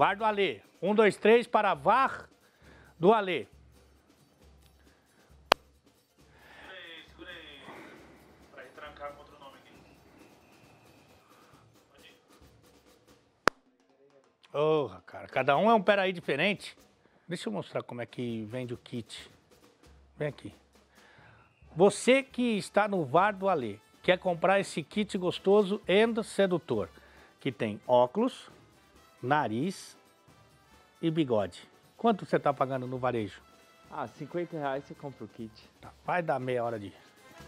VAR do Alê. 1, 2, 3 para VAR do Alê. Segura aí, para retrancar com outro nome aqui. Oh, cara, cada um é um peraí diferente. Deixa eu mostrar como é que vende o kit. Vem aqui. Você que está no VAR do Alê, quer comprar esse kit gostoso e sedutor, que tem óculos, nariz e bigode. Quanto você está pagando no varejo? Ah, R$50 você compra o kit. Tá, vai dar meia hora de...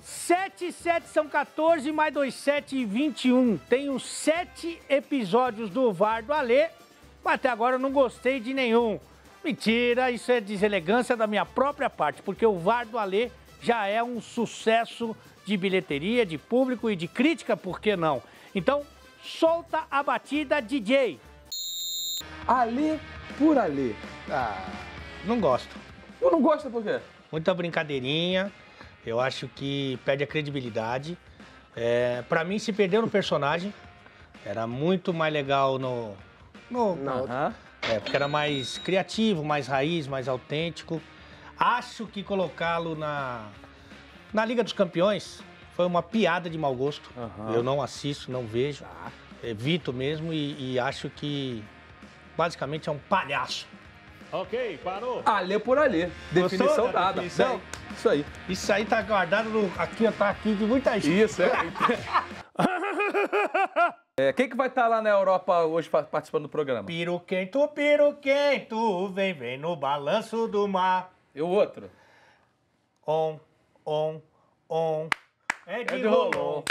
7 e 7 são 14, mais 2, 7 e 21. Tenho 7 episódios do VAR do Alê, mas até agora eu não gostei de nenhum. Mentira, isso é deselegância da minha própria parte, porque o VAR do Alê já é um sucesso de bilheteria, de público e de crítica, por que não? Então, solta a batida, DJ. Alê por Alê. Ah, não gosto. Eu não gosto por quê? Muita brincadeirinha, eu acho que perde a credibilidade. É, pra mim, se perdeu no personagem, era muito mais legal porque era mais criativo, mais raiz, mais autêntico. Acho que colocá-lo na Liga dos Campeões foi uma piada de mau gosto. Uhum. Eu não assisto, não vejo, evito mesmo e acho que basicamente é um palhaço. Ok, parou. Alê por Alê. Definição dada. Não, isso aí. Isso aí tá guardado aqui de muita gente. Isso, é. Quem que vai estar lá na Europa hoje participando do programa? Piroquento, vem, vem no balanço do mar. E o outro? É de rolon.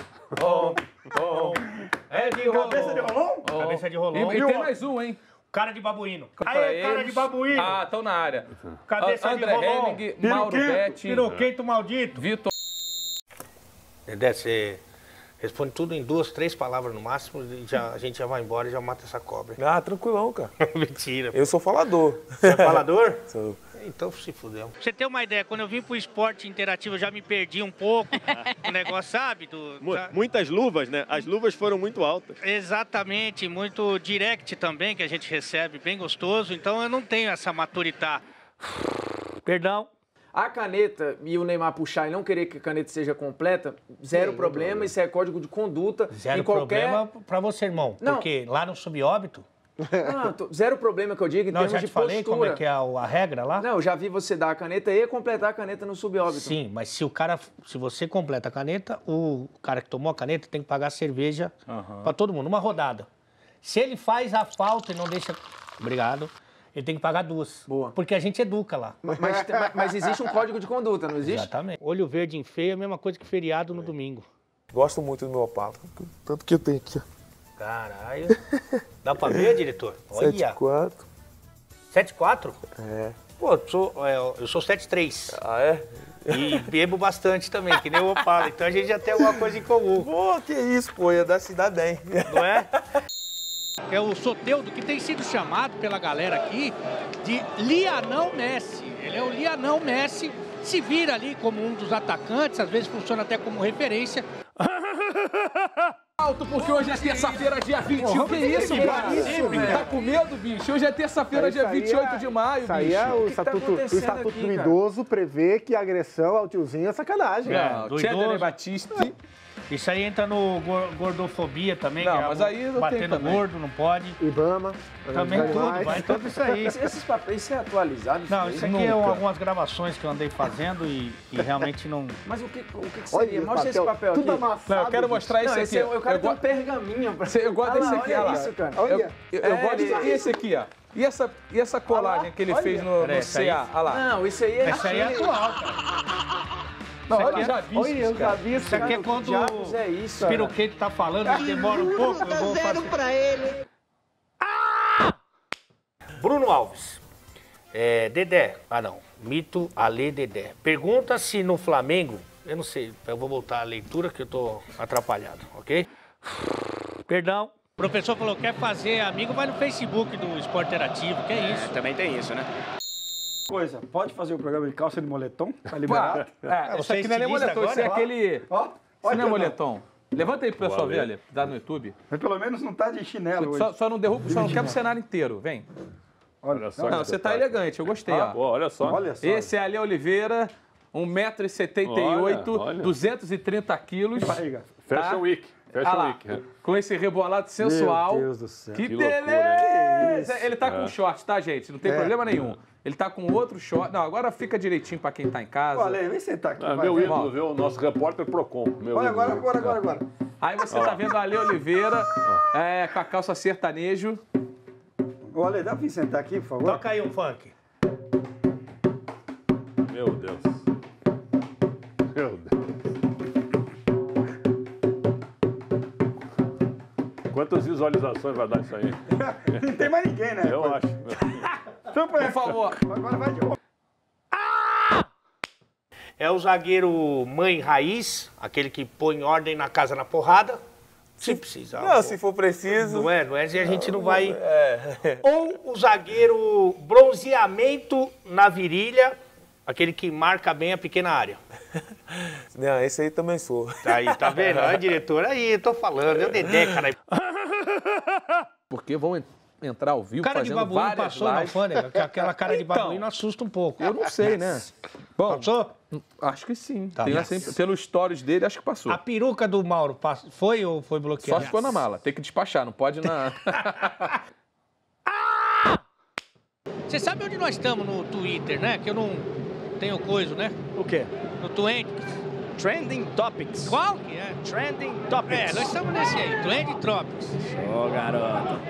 É de rolon. Cabeça de rolon? Cabeça de rolon. E tem mais um, hein? Cara de babuíno. Aí, cara de babuíno. Ah, estão na área. Cabeça de rolon. André Romão, Mauro Beting. Piroquento maldito. Vitor. Dedé, você... responde tudo em 2, 3 palavras no máximo e já, a gente já vai embora e já mata essa cobra. Ah, tranquilão, cara. Mentira. Eu sou falador. Você é falador? Sou. Então se fudeu. Pra você ter uma ideia, quando eu vim pro Esporte Interativo eu já me perdi um pouco. O negócio, sabe? Muitas luvas, né? As luvas foram muito altas. Exatamente. Muito direct também que a gente recebe, bem gostoso. Então eu não tenho essa maturidade. Perdão. A caneta e o Neymar puxar e não querer que a caneta seja completa, zero problema, isso é código de conduta. Zero problema pra você, irmão, não. Porque lá no subóbito... Não, zero problema que eu digo em termos de postura. Eu já te falei como é que é a regra lá? Não, eu já vi você dar a caneta e completar a caneta no subóbito. Sim, mas se você completa a caneta, o cara que tomou a caneta tem que pagar cerveja pra todo mundo, uma rodada. Se ele faz a falta e não deixa... Obrigado. Ele tem que pagar 2. Boa. Porque a gente educa lá. Mas existe um código de conduta, não existe? Exatamente. Olho verde em feio é a mesma coisa que feriado no domingo. Gosto muito do meu Opala. Tanto que eu tenho aqui, ó. Caralho. Dá pra ver, diretor? Olha. 7,4. 7,4? É. Pô, eu sou 7,3. Ah, é? E bebo bastante também, que nem o Opala. Então a gente já tem alguma coisa em comum. Pô, que isso, pô. Ia dar se dar bem. Não é? É o Soteudo, que tem sido chamado pela galera aqui de Lianão Messi. Ele é o Lianão Messi, se vira ali como um dos atacantes, às vezes funciona até como referência. Alto, porque hoje é terça-feira, dia 28. Que isso, bicho? Tá com medo, bicho? Hoje é terça-feira, dia 28 de maio, bicho. Aí é o Estatuto Idoso prevê que a agressão ao tiozinho é sacanagem. Cedro e Batista. Isso aí entra no gordofobia também, não, que é mas aí não batendo tem gordo, não pode. Ibama. Também tudo, vai tudo isso aí. Esses papéis se atualizados? Não, isso aqui é algumas gravações que eu andei fazendo e realmente não... Mas o que seria? Olha, mostra esse papel tudo aqui. Amassado, não, eu quero mostrar isso aqui. Eu quero ter um pergaminho. Eu gosto desse aqui, olha isso, cara. Eu gosto desse aqui, ó. E essa colagem que ele fez no CA? Olha lá. Não, isso aí é... Isso aí é atual, cara. Não, olha, eu já vi isso aqui é quando o Espiroquete tá falando, ele demora um pouco, eu vou fazer... pra ele. Ah! Bruno Alves, Dedé, Mito, Alê, Dedé. Pergunta se no Flamengo, eu não sei, eu vou voltar a leitura que eu tô atrapalhado, ok? Perdão. O professor falou, quer fazer amigo, vai no Facebook do Esporte Interativo, que é isso. Também tem isso, né? Coisa, pode fazer o programa de calça de moletom? Tá liberado? Isso aqui não é moletom, isso é aquele... Isso não é moletom. Levanta aí pro pessoal ver, Ale, dá no YouTube. Mas pelo menos não tá de chinelo hoje. Só não derruba, só não quebra o cenário inteiro, vem. Olha só. Não, você tá elegante, eu gostei, ó. Boa, olha só. Esse é Ale Oliveira, 1,78 m, 230 quilos. Fashion Week. Fashion Week. Com esse rebolado sensual. Meu Deus do céu. Que beleza! Ele tá com short, tá, gente? Não tem problema nenhum. Ele tá com outro short. Não, agora fica direitinho pra quem tá em casa. Olha, vem sentar aqui. Meu ídolo, viu? O nosso repórter Procon. Olha, agora. Aí você tá vendo a Ale Oliveira com a calça sertanejo. Ô, Ale, dá pra sentar aqui, por favor? Toca aí um funk. Meu Deus. Meu Deus. Quantas visualizações vai dar isso aí? Não tem mais ninguém, né? Eu acho. Por favor. Agora vai de novo. É o zagueiro mãe raiz, aquele que põe ordem na casa na porrada. Se precisar. Não, se for preciso. Não é, se a gente não vai... Ou o zagueiro bronzeamento na virilha, aquele que marca bem a pequena área. Não, esse aí também sou. Aí, tá vendo? Olha, diretor, aí, tô falando. É o Dedé, cara. Porque vão entrar ao vivo fazendo várias lives. Cara de babuíno passou na alfândega, aquela cara de babuíno assusta um pouco. Eu não sei, né? Bom, passou? Acho que sim. Tá. Pelos stories dele, acho que passou. A peruca do Mauro foi ou foi bloqueada? Só ficou na mala. Tem que despachar, não pode na... Você sabe onde nós estamos no Twitter, né? Que eu não tenho coisa, né? O quê? No Twitter. Trending Topics. Qual que é? Trending Topics. É, nós estamos nesse aí. Trending Topics. Ô, garoto.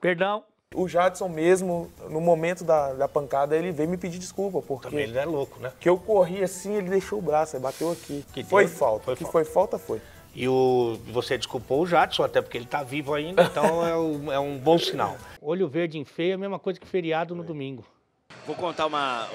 Perdão. O Jadson mesmo, no momento da pancada, ele veio me pedir desculpa, porque... Também ele é louco, né? Que eu corri assim, ele deixou o braço, aí bateu aqui. Foi falta. Que foi falta, foi. E você desculpou o Jadson, até porque ele tá vivo ainda, então é um bom sinal. Olho verde em feio é a mesma coisa que feriado no domingo. Vou contar uma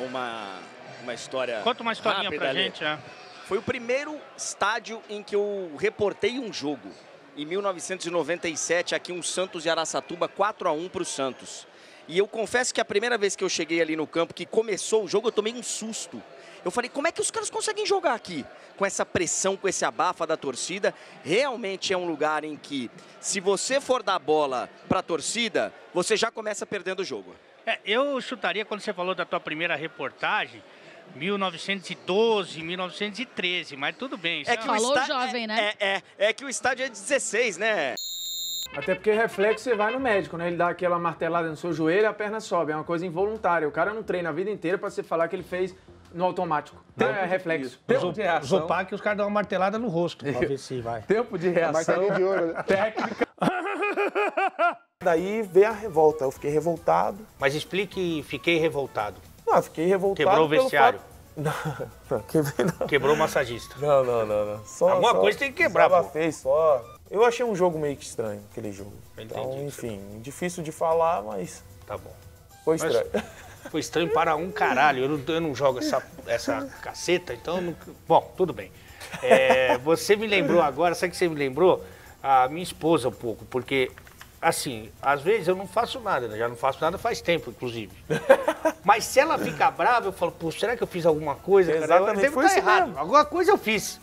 história. Conta uma historinha pra gente, né? Foi o primeiro estádio em que eu reportei um jogo. Em 1997, aqui um Santos e Araçatuba, 4-1 para o Santos. E eu confesso que a primeira vez que eu cheguei ali no campo, que começou o jogo, eu tomei um susto. Eu falei, como é que os caras conseguem jogar aqui? Com essa pressão, com esse abafa da torcida. Realmente é um lugar em que, se você for dar bola para a torcida, você já começa perdendo o jogo. Eu chutaria, quando você falou da tua primeira reportagem, 1912, 1913, mas tudo bem. É que falou jovem, né? É que o estádio é 16, né? Até porque reflexo você vai no médico, né? Ele dá aquela martelada no seu joelho e a perna sobe. É uma coisa involuntária. O cara não treina a vida inteira pra você falar que ele fez no automático. Tempo é reflexo. Tempo de reação. Zopar que os caras dão uma martelada no rosto. Pra ver se vai. Tempo de reação. De ouro, né? Técnica. Daí veio a revolta. Eu fiquei revoltado. Mas explique, fiquei revoltado. Não, fiquei revoltado. Quebrou o vestiário? Não. Quebrou o massagista? Não. Alguma coisa tem que quebrar, pô. Só. Eu achei um jogo meio que estranho, aquele jogo. Então, entendi, enfim, difícil de falar, mas... Tá bom. Foi estranho. Mas foi estranho para um caralho. Eu não jogo essa caceta, então... Não... Bom, tudo bem. Você me lembrou agora, sabe que você me lembrou? A minha esposa um pouco, porque... Assim, às vezes eu não faço nada, né? Já não faço nada faz tempo, inclusive. Mas se ela fica brava, eu falo, pô, será que eu fiz alguma coisa? Exatamente, cara? Foi errado. Alguma coisa eu fiz.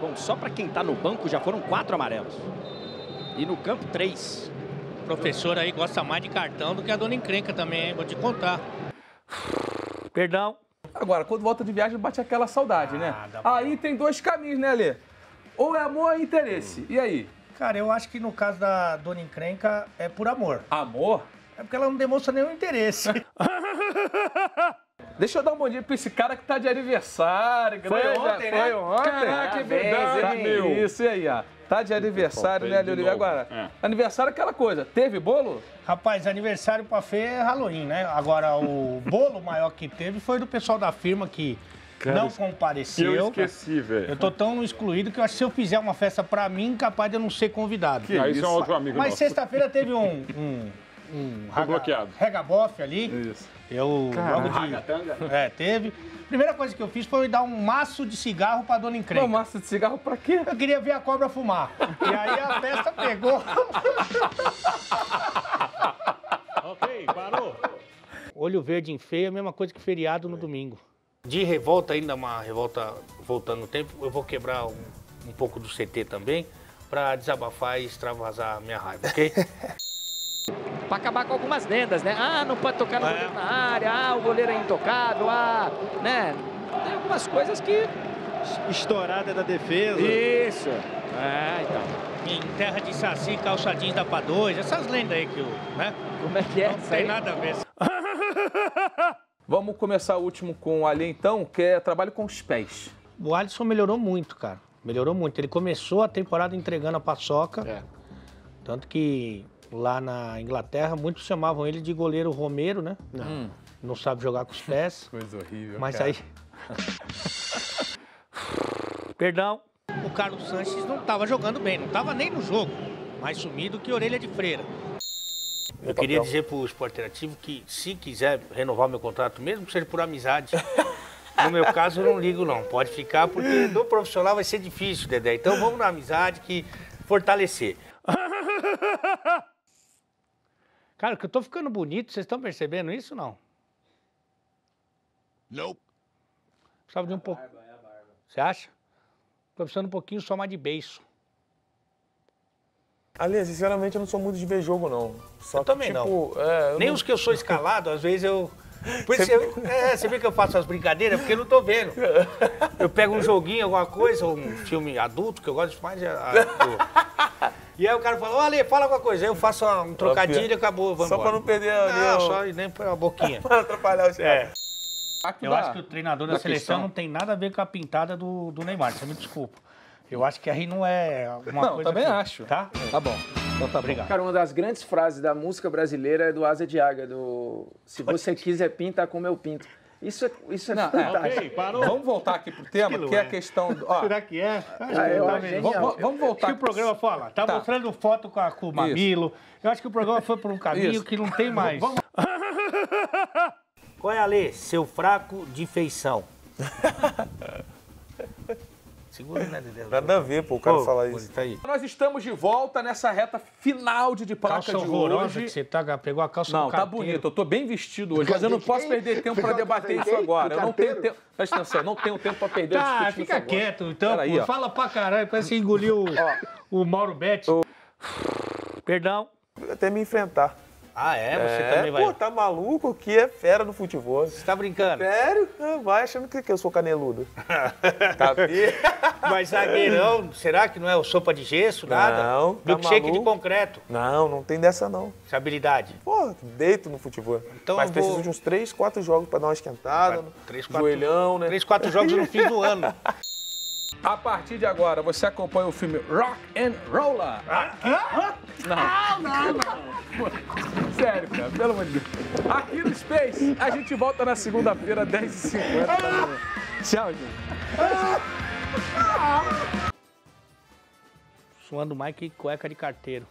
Bom, só pra quem tá no banco já foram 4 amarelos. E no campo 3. O professor aí gosta mais de cartão do que a dona encrenca também, hein? Vou te contar. Perdão. Agora, quando volta de viagem, bate aquela saudade, né? Aí tem 2 caminhos, né, Lê? Ou é amor ou é interesse? E aí? Cara, eu acho que no caso da dona encrenca é por amor. Amor? É porque ela não demonstra nenhum interesse. Deixa eu dar um bom dia pra esse cara que tá de aniversário. Foi ontem, né? Caraca, é verdade. Isso, e aí, ó. Tá de aniversário, né, Leonir? Agora, aniversário é aquela coisa. Teve bolo? Rapaz, aniversário pra Fê é Halloween, né? Agora, o bolo maior que teve foi do pessoal da firma que... Cara, não compareceu. Eu esqueci, velho. Eu tô tão excluído que eu acho que se eu fizer uma festa pra mim, capaz de eu não ser convidado. Que isso é um outro amigo Mas sexta-feira teve um rega-bofe ali. Isso. Eu logo de... teve. Primeira coisa que eu fiz foi dar um maço de cigarro pra dona encrenca. Um maço de cigarro pra quê? Eu queria ver a cobra fumar. E aí a festa pegou. Ok, parou. Olho verde em feio é a mesma coisa que feriado no domingo. de revolta, ainda uma revolta voltando no tempo, eu vou quebrar um pouco do CT também, para desabafar e extravasar a minha raiva, ok? Para acabar com algumas lendas, né? Ah, não pode tocar no goleiro na área, ah, o goleiro é intocável, ah, né? Tem algumas coisas que... Estourada da defesa. Isso. É, então... Em terra de saci, calçadinho dá pra dois, essas lendas aí que o... né? Como é que é? Não tem aí? Nada a ver. Vamos começar o último com o Ale, então, que é trabalho com os pés. O Alisson melhorou muito, cara. Melhorou muito. Ele começou a temporada entregando a paçoca. É. Tanto que lá na Inglaterra, muitos chamavam ele de goleiro Romero, né? Não sabe jogar com os pés. Coisa horrível, mas cara. Aí... Perdão. O Carlos Sanches não estava jogando bem, não estava nem no jogo. Mais sumido que orelha de freira. Eu queria dizer pro Esporte Interativo que, se quiser renovar meu contrato, mesmo que seja por amizade, no meu caso eu não ligo não, pode ficar, porque do profissional vai ser difícil, Dedé. Então vamos na amizade, que fortalecer. Cara, que eu tô ficando bonito, vocês estão percebendo isso ou não? Não. Precisava de um pouco. Você acha? Tô precisando um pouquinho só mais de beiço. Aliás, sinceramente, eu não sou muito de ver jogo, não. Só eu que, também tipo, não. É, eu nem não... os que eu sou escalado, às vezes eu... Por isso você vê que eu faço as brincadeiras, porque eu não tô vendo. Eu pego um joguinho, alguma coisa, um filme adulto, que eu gosto mais... E aí o cara fala, olha, fala alguma coisa. Aí eu faço um trocadilho e acabou, vamos embora. Só pra não perder a... Não, só nem pra boquinha. Pra atrapalhar os caras. Eu acho que o treinador da seleção não tem nada a ver com a pintada do Neymar, você me desculpa. Eu acho que aí não é uma coisa... Não, também acho. Tá? Tá bom. Então tá, obrigado. Cara, uma das grandes frases da música brasileira é do Asa de Águia, do... Se você quiser pintar como eu pinto. Isso é fantástico. Okay, parou. Vamos voltar aqui pro tema, que é a questão... Do... Será que é? Vamos voltar. Que o programa fala, tá mostrando foto com o mamilo. Eu acho que o programa foi por um caminho que não tem mais. Vamos... Qual é, Ale? Seu fraco de feição. Segura, né, Dedé? Nada a ver, pô, o cara falar isso. Tá aí. Nós estamos de volta nessa reta final de placa de hoje. Que você tá, pegou a calça do carteiro. Não, tá bonito, eu tô bem vestido hoje, mas eu não posso perder tempo pra debater isso agora. Eu não tenho tempo, presta atenção, eu não tenho tempo pra perder. Tá, fica quieto, então, pô, fala pra caralho, parece que engoliu o Mauro Beting. Perdão. Até me enfrentar. Ah, é? Você também vai... Pô, tá maluco que é fera no futebol. Você tá brincando? Sério? Vai achando que eu sou caneludo. Tá bem. Mas zagueirão, será que não é o sopa de gesso, nada? Não, tá milkshake de concreto. Não, não tem dessa não. Essa habilidade? Pô, deito no futebol. Então mas preciso de uns 3, 4 jogos pra dar uma esquentada. 3, 4... Joelhão, né? 3, 4 jogos no fim do ano. A partir de agora, você acompanha o filme Rock and Roller. Não. Sério, cara, pelo amor de Deus. Aqui no Space, a gente volta na segunda-feira, 10h50. Tchau, gente. Suando mais que cueca de carteiro.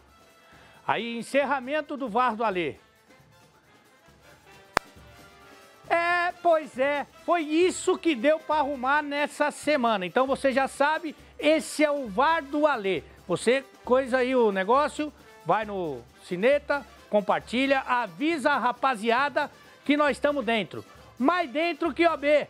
Aí, encerramento do VAR do Alê. É, pois é, foi isso que deu para arrumar nessa semana. Então você já sabe, esse é o VAR do Alê. Você coisa aí o negócio, vai no Cineta, compartilha, avisa a rapaziada que nós estamos dentro. Mais dentro que OB.